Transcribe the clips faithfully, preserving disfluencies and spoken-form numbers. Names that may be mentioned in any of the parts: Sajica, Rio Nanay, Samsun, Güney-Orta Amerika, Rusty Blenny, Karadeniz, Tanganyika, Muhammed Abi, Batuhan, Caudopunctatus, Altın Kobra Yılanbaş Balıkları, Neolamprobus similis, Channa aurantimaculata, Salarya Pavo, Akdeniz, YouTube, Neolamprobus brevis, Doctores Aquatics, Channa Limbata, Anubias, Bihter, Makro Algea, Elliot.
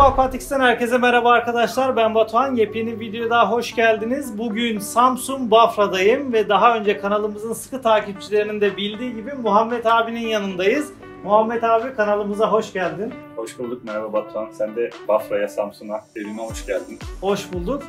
Doctores Aquatics'ten herkese merhaba arkadaşlar. Ben Batuhan. Yepyeni videoya daha hoş geldiniz. Bugün Samsun Bafra'dayım ve daha önce kanalımızın sıkı takipçilerinin de bildiği gibi Muhammed abinin yanındayız. Muhammed abi, kanalımıza hoş geldin. Hoş bulduk. Merhaba Batuhan. Sen de Bafra'ya, Samsun'a, evime hoş geldin. Hoş bulduk.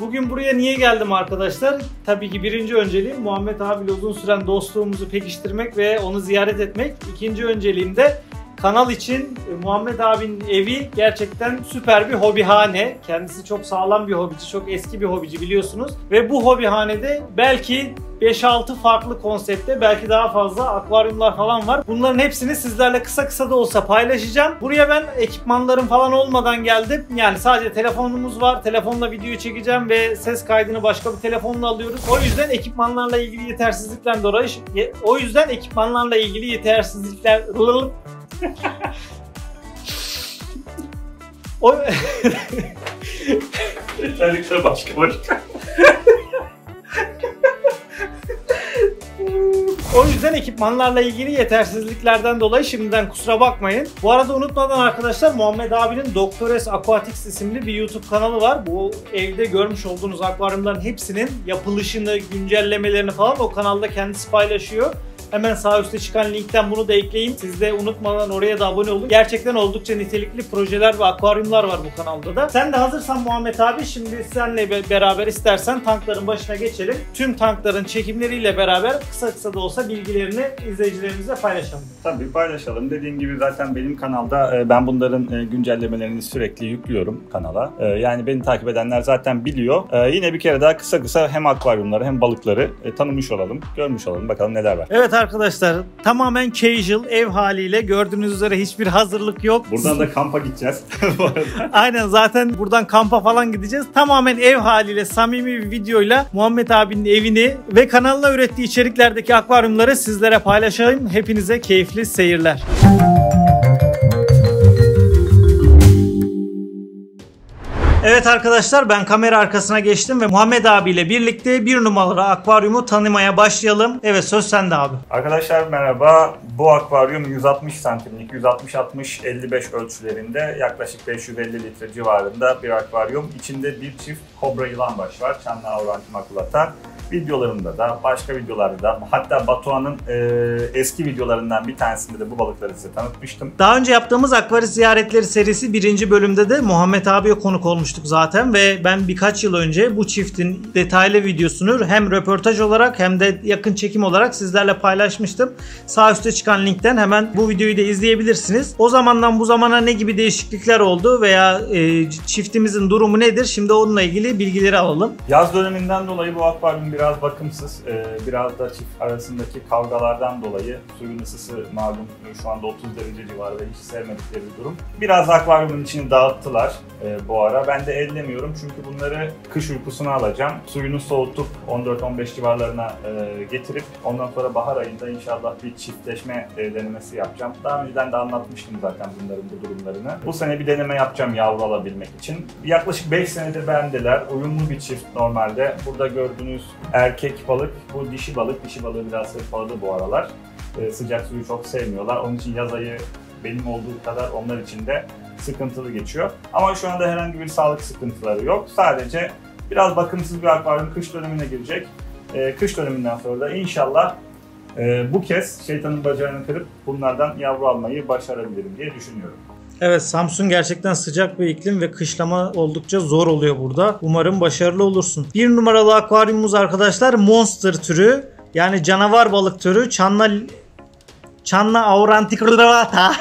Bugün buraya niye geldim arkadaşlar? Tabii ki birinci önceliğim Muhammed abiyle uzun süren dostluğumuzu pekiştirmek ve onu ziyaret etmek. İkinci önceliğim de kanal için Muhammed abinin evi gerçekten süper bir hobihane. Kendisi çok sağlam bir hobici, çok eski bir hobici biliyorsunuz. Ve bu hobihanede belki beş altı farklı konseptte, belki daha fazla akvaryumlar falan var. Bunların hepsini sizlerle kısa kısa da olsa paylaşacağım. Buraya ben ekipmanlarım falan olmadan geldim. Yani sadece telefonumuz var. Telefonla videoyu çekeceğim ve ses kaydını başka bir telefonla alıyoruz. O yüzden ekipmanlarla ilgili yetersizlikler dolayı o yüzden ekipmanlarla ilgili yetersizlikler o yeterlikler başka başka. O yüzden ekipmanlarla ilgili yetersizliklerden dolayı şimdiden kusura bakmayın. Bu arada unutmadan arkadaşlar, Muhammed abinin Doctores Aquatics isimli bir YouTube kanalı var. Bu evde görmüş olduğunuz akvaryumların hepsinin yapılışını, güncellemelerini falan o kanalda kendisi paylaşıyor. Hemen sağ üstte çıkan linkten bunu da ekleyin. Siz de unutmadan oraya da abone olun. Gerçekten oldukça nitelikli projeler ve akvaryumlar var bu kanalda da. Sen de hazırsan Muhammed abi, şimdi seninle beraber istersen tankların başına geçelim. Tüm tankların çekimleriyle beraber kısa kısa da olsa bilgilerini izleyicilerimize paylaşalım. Tabii paylaşalım. Dediğim gibi zaten benim kanalda ben bunların güncellemelerini sürekli yüklüyorum kanala. Yani beni takip edenler zaten biliyor. Yine bir kere daha kısa kısa hem akvaryumları hem balıkları tanımış olalım, görmüş olalım. Bakalım neler var. Evet arkadaşlar, tamamen casual ev haliyle, gördüğünüz üzere hiçbir hazırlık yok. Buradan da kampa gideceğiz bu arada. Aynen, zaten buradan kampa falan gideceğiz. Tamamen ev haliyle samimi bir videoyla Muhammed abinin evini ve kanalına ürettiği içeriklerdeki akvaryumları sizlere paylaşayım. Hepinize keyifli seyirler. Evet arkadaşlar, ben kamera arkasına geçtim ve Muhammed abiyle birlikte bir numaralı akvaryumu tanımaya başlayalım. Evet, söz sende abi. Arkadaşlar merhaba. Bu akvaryum yüz altmış santimlik, yüz altmış altmış elli beş ölçülerinde, yaklaşık beş yüz elli litre civarında bir akvaryum. İçinde bir çift kobra yılanbaş var. Channa aurantimaculata. Videolarımda da, başka videolarda da, hatta Batuhan'ın e, eski videolarından bir tanesinde de bu balıkları size tanıtmıştım. Daha önce yaptığımız akvaryum ziyaretleri serisi birinci bölümde de Muhammed abiye konuk olmuştuk zaten ve ben birkaç yıl önce bu çiftin detaylı videosunu hem röportaj olarak hem de yakın çekim olarak sizlerle paylaşmıştım. Sağ üstte çıkan linkten hemen bu videoyu da izleyebilirsiniz. O zamandan bu zamana ne gibi değişiklikler oldu veya e, çiftimizin durumu nedir? Şimdi onunla ilgili bilgileri alalım. Yaz döneminden dolayı bu akvaryum biraz bakımsız, biraz da çift arasındaki kavgalardan dolayı, suyun ısısı malum şu anda otuz derece civarında, hiç sevmedikleri bir durum. Biraz akvaryumun içini dağıttılar bu ara. Ben de ellemiyorum çünkü bunları kış uykusuna alacağım. Suyunu soğutup on dört on beş civarlarına getirip ondan sonra bahar ayında inşallah bir çiftleşme denemesi yapacağım. Daha önceden de anlatmıştım zaten bunların bu durumlarını. Bu sene bir deneme yapacağım yavru alabilmek için. Yaklaşık beş senedir bendeler. Uyumlu bir çift normalde. Burada gördüğünüz erkek balık, bu dişi balık. Dişi balığı biraz hırpaladı bu aralar. Ee, sıcak suyu çok sevmiyorlar. Onun için yaz ayı benim olduğu kadar onlar için de sıkıntılı geçiyor. Ama şu anda herhangi bir sağlık sıkıntıları yok. Sadece biraz bakımsız bir akvaryum kış dönemine girecek. Ee, kış döneminden sonra da inşallah e, bu kez şeytanın bacağını kırıp bunlardan yavru almayı başarabilirim diye düşünüyorum. Evet, Samsun gerçekten sıcak bir iklim ve kışlama oldukça zor oluyor burada. Umarım başarılı olursun. Bir numaralı akvaryumumuz arkadaşlar monster türü, yani canavar balık türü Channa Channa aurantimaculata.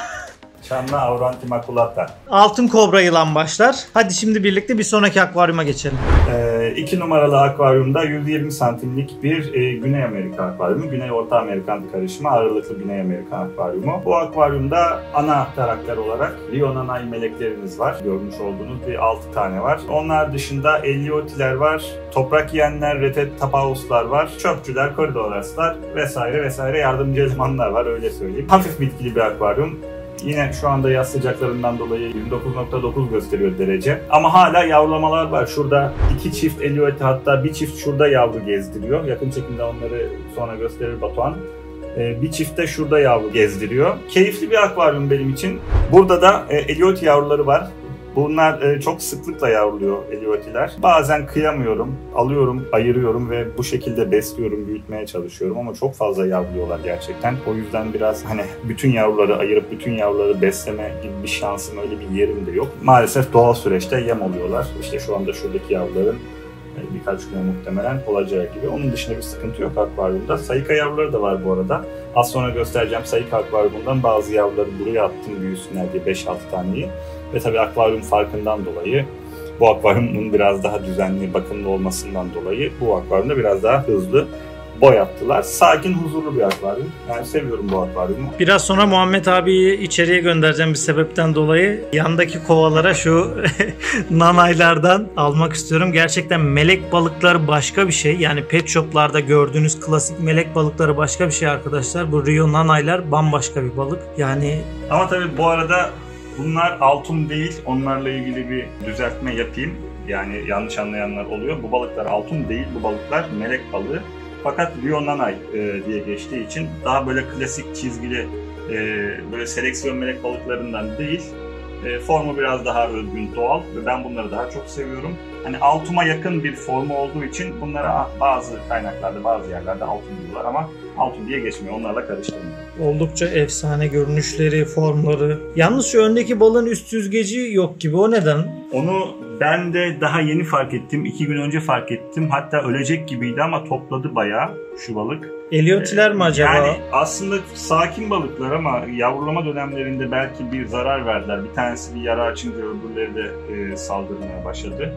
Channa aurantimaculata. Altın kobra yılanbaşlar. Hadi şimdi birlikte bir sonraki akvaryuma geçelim. Ee, iki numaralı akvaryumda yüz yirmi santimlik bir e, Güney Amerika akvaryumu. Güney Orta Amerikan karışımı, ağırlıklı Güney Amerika akvaryumu. Bu akvaryumda ana karakter olarak Rio Nanay meleklerimiz var. Görmüş olduğunuz bir altı tane var. Onlar dışında Elliot'ler var, toprak yiyenler, retet tapavuslar var, çöpçüler, koridoraslar vesaire vesaire yardımcı elemanlar var, öyle söyleyeyim. Hafif bitkili bir akvaryum. Yine şu anda yaz sıcaklarından dolayı yirmi dokuz nokta dokuz gösteriyor derece. Ama hala yavrulamalar var. Şurada iki çift Elliot, hatta bir çift şurada yavru gezdiriyor. Yakın çekimde onları sonra gösterir Batuhan. Bir çiftte şurada yavru gezdiriyor. Keyifli bir akvaryum benim için. Burada da Elliot yavruları var. Bunlar çok sıklıkla yavruluyor Elliot'iler. Bazen kıyamıyorum, alıyorum, ayırıyorum ve bu şekilde besliyorum, büyütmeye çalışıyorum ama çok fazla yavruluyorlar gerçekten. O yüzden biraz hani bütün yavruları ayırıp bütün yavruları besleme gibi bir şansım, öyle bir yerim de yok. Maalesef doğal süreçte yem oluyorlar. İşte şu anda şuradaki yavruların birkaç güne muhtemelen olacağı gibi. Onun dışında bir sıkıntı yok akvaryumda. Sajica yavruları da var bu arada. Az sonra göstereceğim Sajica akvaryumundan bazı yavruları buraya attım büyüsünler diye beş altı taneyi. Ve tabii akvaryum farkından dolayı, bu akvaryumun biraz daha düzenli, bakımlı olmasından dolayı bu akvaryumda biraz daha hızlı boy attılar. Sakin, huzurlu bir akvaryum. Ben seviyorum bu akvaryumu. Biraz sonra Muhammed abiyi içeriye göndereceğim bir sebepten dolayı. Yandaki kovalara şu nanaylardan almak istiyorum. Gerçekten melek balıkları başka bir şey. Yani pet shoplarda gördüğünüz klasik melek balıkları başka bir şey arkadaşlar. Bu Rio nanaylar bambaşka bir balık. Yani ama tabii bu arada bunlar altun değil. Onlarla ilgili bir düzeltme yapayım. Yani yanlış anlayanlar oluyor. Bu balıklar altun değil. Bu balıklar melek balığı. Fakat Rio Nanay e, diye geçtiği için daha böyle klasik çizgili e, böyle seleksiyon melek balıklarından değil, e, formu biraz daha özgün, doğal ve ben bunları daha çok seviyorum. Hani altuma yakın bir formu olduğu için bunlara bazı kaynaklarda, bazı yerlerde altun diyorlar ama altun diye geçmiyor, onlarla karıştırmıyor. Oldukça efsane görünüşleri, formları. Yalnız şu öndeki balığın üst yüzgeci yok gibi, o neden? Onu ben de daha yeni fark ettim. İki gün önce fark ettim. Hatta ölecek gibiydi ama topladı bayağı şu balık. Elliot'iler ee, mi acaba? Yani aslında sakin balıklar ama yavrulama dönemlerinde belki bir zarar verdiler. Bir tanesi bir yara açınca öbürleri de e, saldırmaya başladı.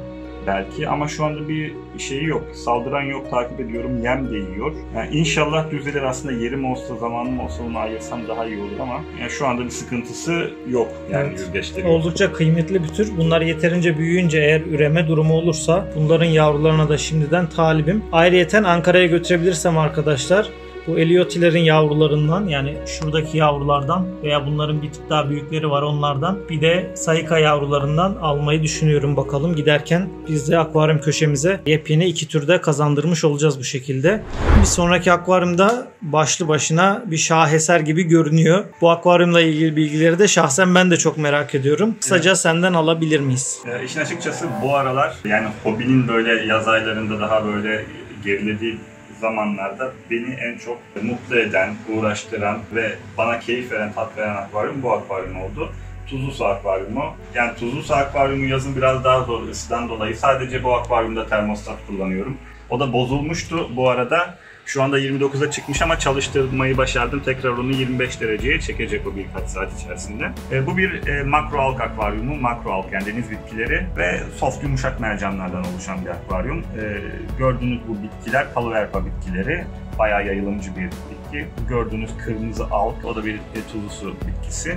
Belki ama şu anda bir şeyi yok. Saldıran yok, takip ediyorum. Yem de yiyor. Yani inşallah düzelir. Aslında yerim olsa, zamanım olsa onu ayırsam daha iyi olur ama yani şu anda bir sıkıntısı yok. Yani evet, yüzgeçleri oldukça yok. Kıymetli bir tür. Bunlar yeterince büyüyünce eğer üreme durumu olursa bunların yavrularına da şimdiden talibim. Ayrıyeten Ankara'ya götürebilirsem arkadaşlar bu Elliot'ilerin yavrularından, yani şuradaki yavrulardan veya bunların bir tık daha büyükleri var onlardan, bir de Sajica yavrularından almayı düşünüyorum bakalım. Giderken biz de akvaryum köşemize yepyeni iki türde kazandırmış olacağız bu şekilde. Bir sonraki akvaryumda başlı başına bir şaheser gibi görünüyor. Bu akvaryumla ilgili bilgileri de şahsen ben de çok merak ediyorum. Kısaca evet, senden alabilir miyiz? E, işin açıkçası bu aralar yani hobinin böyle yaz aylarında daha böyle gerilediği zamanlarda beni en çok mutlu eden, uğraştıran ve bana keyif veren, tat veren akvaryum bu akvaryum oldu. Tuzlu su akvaryumu. Yani tuzlu su akvaryumu yazın biraz daha zor ısıdan dolayı. Sadece bu akvaryumda termostat kullanıyorum. O da bozulmuştu bu arada. Şu anda yirmi dokuza çıkmış ama çalıştırmayı başardım. Tekrar onu yirmi beş dereceye çekecek o birkaç saat içerisinde. E, bu bir e, makroalg akvaryumu. Makroalg yani deniz bitkileri ve soft yumuşak mercanlardan oluşan bir akvaryum. E, gördüğünüz bu bitkiler Palo Verpa bitkileri. Bayağı yayılımcı bir bitki. Gördüğünüz kırmızı alg, o da bir e, tuzlu su bitkisi.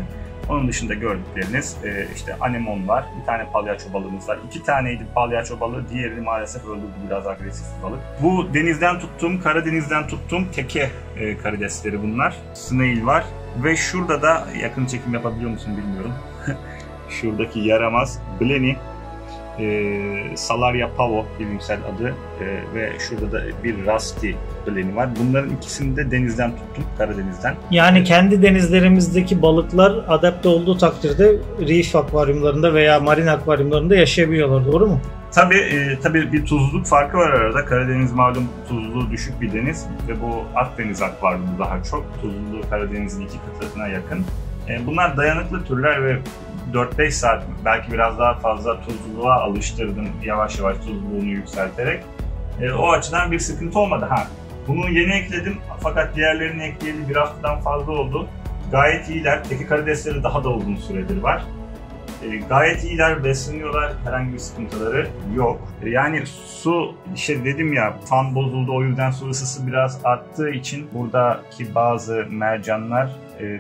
Onun dışında gördükleriniz e, işte anemon var, bir tane palyaço balığımız var. İki taneydi palyaço balığı, diğerini maalesef öldürdü, biraz agresif bir balık. Bu denizden tuttuğum, Karadeniz'den tuttuğum teke e, karidesleri bunlar. Snail var ve şurada da yakın çekim yapabiliyor musun bilmiyorum. Şuradaki yaramaz Blenny, e, Salarya Pavo bilimsel adı e, ve şurada da bir Rusty Blenny var. Bunların ikisini de denizden tuttum, Karadeniz'den. Yani evet, kendi denizlerimizdeki balıklar adapte olduğu takdirde reef akvaryumlarında veya marin akvaryumlarında yaşayabiliyorlar, doğru mu? Tabii, e, tabii bir tuzluluk farkı var arada. Karadeniz malum tuzluluğu düşük bir deniz ve bu Akdeniz akvaryumu daha çok. Tuzluluğu Karadeniz'in iki katına yakın. E, bunlar dayanıklı türler ve dört beş saat belki biraz daha fazla tuzluluğa alıştırdım, yavaş yavaş tuzluluğunu yükselterek. E, o açıdan bir sıkıntı olmadı. Ha, bunu yeni ekledim fakat diğerlerini ekleyeli bir haftadan fazla oldu. Gayet iyiler. Teki karidesleri daha da uzun süredir var. E, gayet iyiler, besleniyorlar. Herhangi bir sıkıntıları yok. E, yani su, işte dedim ya, fan bozuldu. O yüzden su ısısı biraz arttığı için buradaki bazı mercanlar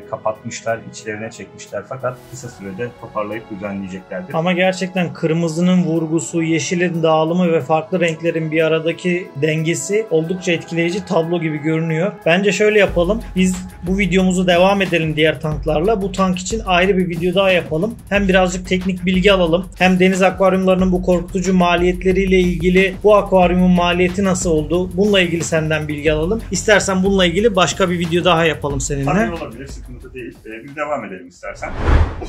kapatmışlar, içlerine çekmişler fakat kısa sürede toparlayıp düzenleyeceklerdir. Ama gerçekten kırmızının vurgusu, yeşilin dağılımı ve farklı renklerin bir aradaki dengesi oldukça etkileyici tablo gibi görünüyor. Bence şöyle yapalım, biz bu videomuzu devam edelim diğer tanklarla. Bu tank için ayrı bir video daha yapalım. Hem birazcık teknik bilgi alalım, hem deniz akvaryumlarının bu korkutucu maliyetleriyle ilgili bu akvaryumun maliyeti nasıl oldu? Bununla ilgili senden bilgi alalım. İstersen bununla ilgili başka bir video daha yapalım seninle. Tabii olabilir. sıkıntı değil. Bir devam edelim istersen.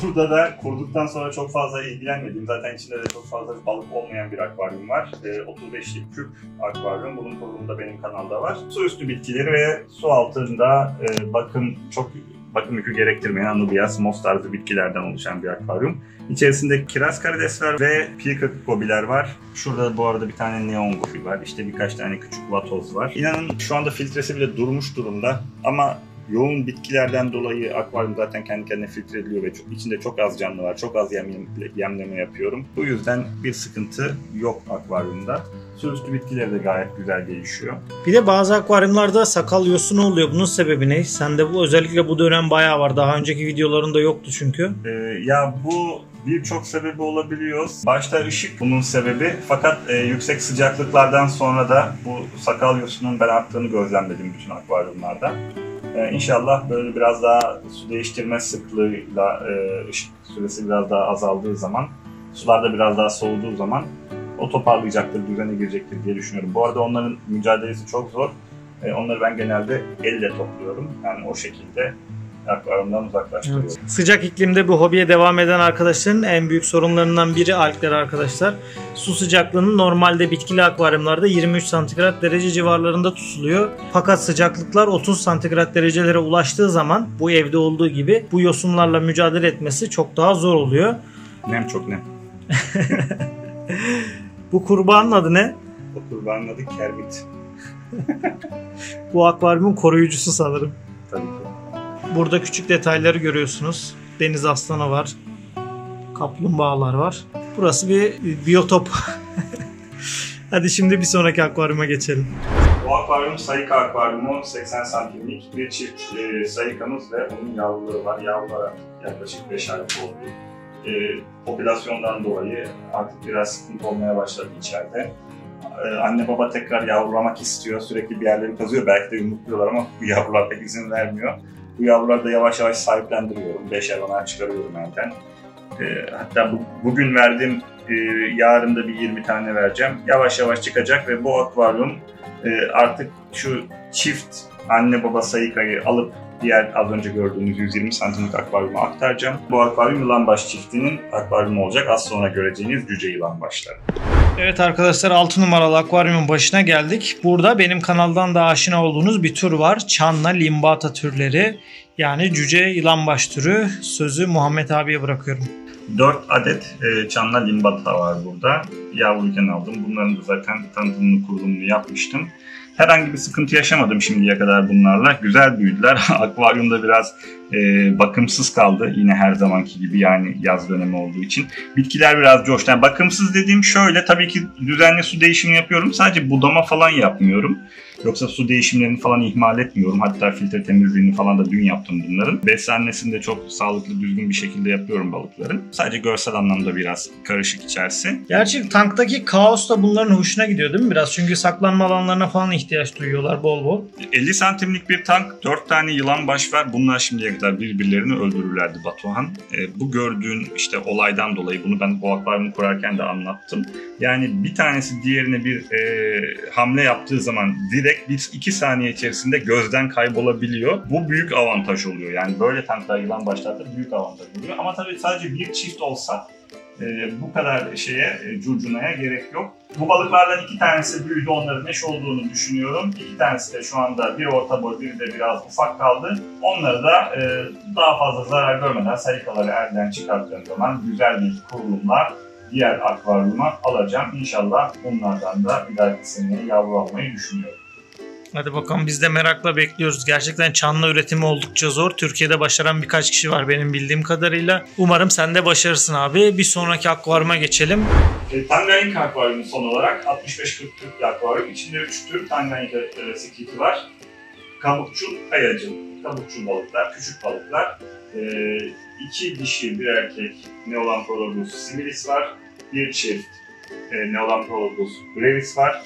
Burada da kurduktan sonra çok fazla ilgilenmedim. Zaten içinde de çok fazla balık olmayan bir akvaryum var. otuz beşlik küp akvaryum. Bunun kurulumunda benim kanalda var. Su üstü bitkileri ve su altında bakım çok bakım yükü gerektirmeyen Anubias, Moss tarzı bitkilerden oluşan bir akvaryum. İçerisinde kiraz karidesler ve pirkakobiler var. Şurada bu arada bir tane neon gofi var. İşte birkaç tane küçük vatoz var. İnanın şu anda filtresi bile durmuş durumda ama yoğun bitkilerden dolayı akvaryum zaten kendi kendine filtreliyor ve çok, içinde çok az canlı var. Çok az yem, yem, yemleme yapıyorum. Bu yüzden bir sıkıntı yok akvaryumda. Su üstü bitkileri de gayet güzel gelişiyor. Bir de bazı akvaryumlarda sakal yosunu oluyor. Bunun sebebi ne? Sende bu özellikle bu dönem bayağı var. Daha önceki videolarında yoktu çünkü. Ee, ya bu birçok sebebi olabiliyor. Başta ışık bunun sebebi. Fakat e, yüksek sıcaklıklardan sonra da bu sakal yosunun ben arttığını gözlemledim bütün akvaryumlarda. Ee, İnşallah böyle biraz daha su değiştirme sıklığıyla e, ışık süresi biraz daha azaldığı zaman, sularda biraz daha soğuduğu zaman o toparlayacaktır, düzene girecektir diye düşünüyorum. Bu arada onların mücadelesi çok zor. E, onları ben genelde elle topluyorum. Yani o şekilde akvaryumdan uzaklaştırıyorum. Evet. Sıcak iklimde bu hobiye devam eden arkadaşların en büyük sorunlarından biri algler arkadaşlar. Su sıcaklığının normalde bitkili akvaryumlarda yirmi üç santigrat derece civarlarında tutuluyor. Fakat sıcaklıklar otuz santigrat derecelere ulaştığı zaman bu evde olduğu gibi bu yosunlarla mücadele etmesi çok daha zor oluyor. Nem çok nem. Bu kurbanın adı ne? Bu kurbanın adı Kermit. Bu akvaryumun koruyucusu sanırım. Tabii ki. Burada küçük detayları görüyorsunuz. Deniz aslanı var. Kaplumbağalar var. Burası bir biyotop. Hadi şimdi bir sonraki akvaryuma geçelim. Bu akvaryum Sajica akvaryumu, seksen santimlik bir çift e, Sajica'mız ve onun yavruları var. Yavrulara yaklaşık beş aylık oldu. E, popülasyondan dolayı artık biraz sıkıntı olmaya başladı içeride. E, anne baba tekrar yavrulamak istiyor. Sürekli bir yerleri kazıyor. Belki de yumurtluyorlar ama bu yavrular pek izin vermiyor. Bu yavruları da yavaş yavaş sahiplendiriyorum. beşer onar çıkarıyorum erken. E, hatta bu, bugün verdim, e, yarın da bir yirmi tane vereceğim. Yavaş yavaş çıkacak ve bu akvaryum e, artık şu çift anne baba Sajica'yı alıp diğer az önce gördüğünüz yüz yirmi santimlik akvaryuma aktaracağım. Bu akvaryum yılanbaş çiftinin akvaryumu olacak. Az sonra göreceğiniz cüce yılanbaşları. Evet arkadaşlar, altı numaralı akvaryumun başına geldik. Burada benim kanaldan da aşina olduğunuz bir tür var. Channa Limbata türleri, yani cüce yılanbaş türü. Sözü Muhammed abiye bırakıyorum. dört adet e, Channa Limbata var burada. Yavruyken aldım. Bunların da zaten tanıtımını, kurulumunu yapmıştım. Herhangi bir sıkıntı yaşamadım şimdiye kadar bunlarla. Güzel büyüdüler. Akvaryumda biraz e, bakımsız kaldı. Yine her zamanki gibi, yani yaz dönemi olduğu için. Bitkiler biraz coştu. Yani bakımsız dediğim şöyle, tabii ki düzenli su değişimi yapıyorum. Sadece budama falan yapmıyorum. Yoksa su değişimlerini falan ihmal etmiyorum. Hatta filtre temizliğini falan da dün yaptım bunların. Beslenmesini de çok sağlıklı, düzgün bir şekilde yapıyorum balıkların. Sadece görsel anlamda biraz karışık içerisi. Gerçi tanktaki kaos da bunların hoşuna gidiyor değil mi biraz? Çünkü saklanma alanlarına falan ihtiyaç duyuyorlar bol bol. elli santimlik bir tank, dört tane yılanbaş var. Bunlar şimdiye kadar birbirlerini öldürürlerdi Batuhan. E, bu gördüğün işte olaydan dolayı, bunu ben bu akvaryumu kurarken de anlattım. Yani bir tanesi diğerine bir e, hamle yaptığı zaman direkt bir iki saniye içerisinde gözden kaybolabiliyor. Bu büyük avantaj oluyor. Yani böyle tanklar, yılanbaşlarda büyük avantaj oluyor. Ama tabii sadece bir çift olsa e, bu kadar şeye, e, curcunaya gerek yok. Bu balıklardan iki tanesi büyüdü. Onların eş olduğunu düşünüyorum. İki tanesi de şu anda, bir orta boy, biri de biraz ufak kaldı. Onları da e, daha fazla zarar görmeden Sajica'ları elden çıkarttığım zaman güzel bir kurulumla diğer akvaryuma alacağım. İnşallah bunlardan da bir dahaki seneye yavru almayı düşünüyorum. Hadi bakalım, biz de merakla bekliyoruz. Gerçekten Channa üretimi oldukça zor. Türkiye'de başaran birkaç kişi var benim bildiğim kadarıyla. Umarım sen de başarırsın abi. Bir sonraki akvaryuma geçelim. E, Tanganyika akvaryumu son olarak altmış beş kırk akvaryum. İçinde üç tür Tanganyika e, sekiti var. Kabukçu, kayacı, kabukçu balıklar, küçük balıklar. E, iki dişi, bir erkek Neolamprobus similis var. Bir çift e, Neolamprobus brevis var.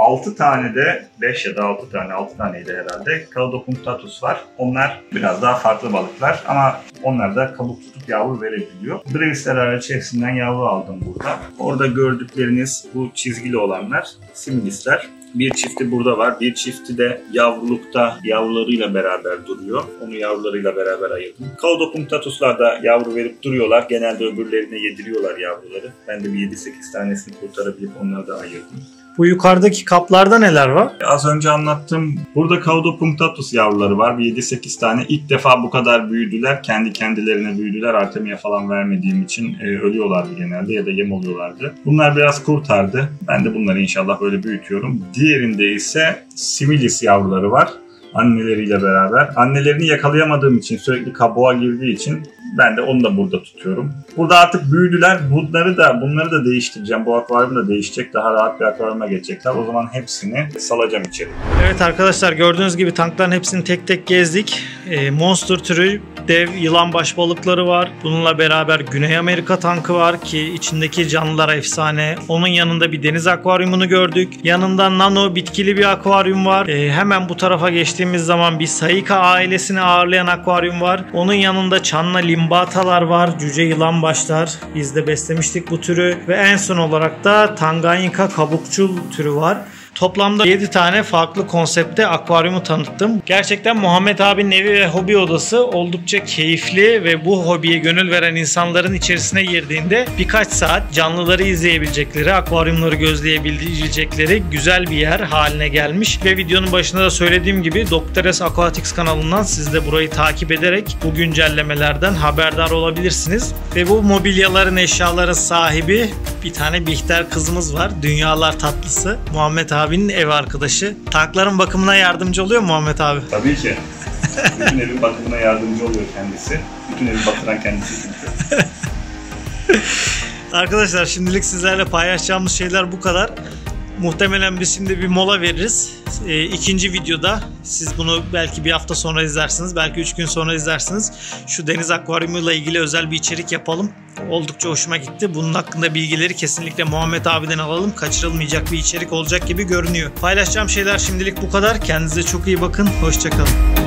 altı tane de, beş ya da altı tane, altı taneydi herhalde, Caudopunctatus var. Onlar biraz daha farklı balıklar ama onlar da kabuk tutup yavru verebiliyor. Brevisler arasından yavru aldım burada. Orada gördükleriniz bu çizgili olanlar, similisler. Bir çifti burada var. Bir çifti de yavrulukta yavrularıyla beraber duruyor. Onu yavrularıyla beraber ayırdım. Caudopunctatus'lar da yavru verip duruyorlar. Genelde öbürlerine yediriyorlar yavruları. Ben de bir yedi sekiz tanesini kurtarabilip onları da ayırdım. Bu yukarıdaki kaplarda neler var? Az önce anlattım. Burada Caudopunctatus yavruları var. yedi sekiz tane. İlk defa bu kadar büyüdüler. Kendi kendilerine büyüdüler. Artemiye falan vermediğim için e, ölüyorlardı genelde ya da yem oluyorlardı. Bunlar biraz kurtardı. Ben de bunları inşallah böyle büyütüyorum. Diğerinde ise similis yavruları var. Anneleriyle beraber. Annelerini yakalayamadığım için, sürekli kabuğa girdiği için ben de onu da burada tutuyorum. Burada artık büyüdüler. Bunları da bunları da değiştireceğim. Bu akvaryum da değişecek. Daha rahat bir akvaryuma geçecekler. O zaman hepsini salacağım içeri. Evet arkadaşlar, gördüğünüz gibi tankların hepsini tek tek gezdik. Monster türü dev yılan baş balıkları var. Bununla beraber Güney Amerika tankı var ki içindeki canlılar efsane. Onun yanında bir deniz akvaryumunu gördük. Yanında nano bitkili bir akvaryum var. E, hemen bu tarafa geçtiğimiz zaman bir Sajica ailesini ağırlayan akvaryum var. Onun yanında Channa Limbata'lar var. Cüce yılan başlar. Biz de beslemiştik bu türü. Ve en son olarak da Tanganyika kabukçul türü var. Toplamda yedi tane farklı konsepte akvaryumu tanıttım. Gerçekten Muhammed abinin evi ve hobi odası oldukça keyifli ve bu hobiye gönül veren insanların içerisine girdiğinde birkaç saat canlıları izleyebilecekleri, akvaryumları gözleyebilecekleri güzel bir yer haline gelmiş. Ve videonun başında da söylediğim gibi Doctores Aquatics kanalından siz de burayı takip ederek bu güncellemelerden haberdar olabilirsiniz. Ve bu mobilyaların, eşyaların sahibi bir tane Bihter kızımız var. Dünyalar tatlısı. Muhammed abi abinin ev arkadaşı. Tankların bakımına yardımcı oluyor mu Muhammed abi? Tabii ki. Bütün evin bakımına yardımcı oluyor kendisi. Bütün evi batıran kendisi çünkü. Arkadaşlar, şimdilik sizlerle paylaşacağımız şeyler bu kadar. Muhtemelen biz şimdi bir mola veririz. E, ikinci videoda, siz bunu belki bir hafta sonra izlersiniz, belki üç gün sonra izlersiniz. Şu deniz akvaryumuyla ilgili özel bir içerik yapalım. Oldukça hoşuma gitti. Bunun hakkında bilgileri kesinlikle Muhammed abiden alalım. Kaçırılmayacak bir içerik olacak gibi görünüyor. Paylaşacağım şeyler şimdilik bu kadar. Kendinize çok iyi bakın. Hoşça kalın.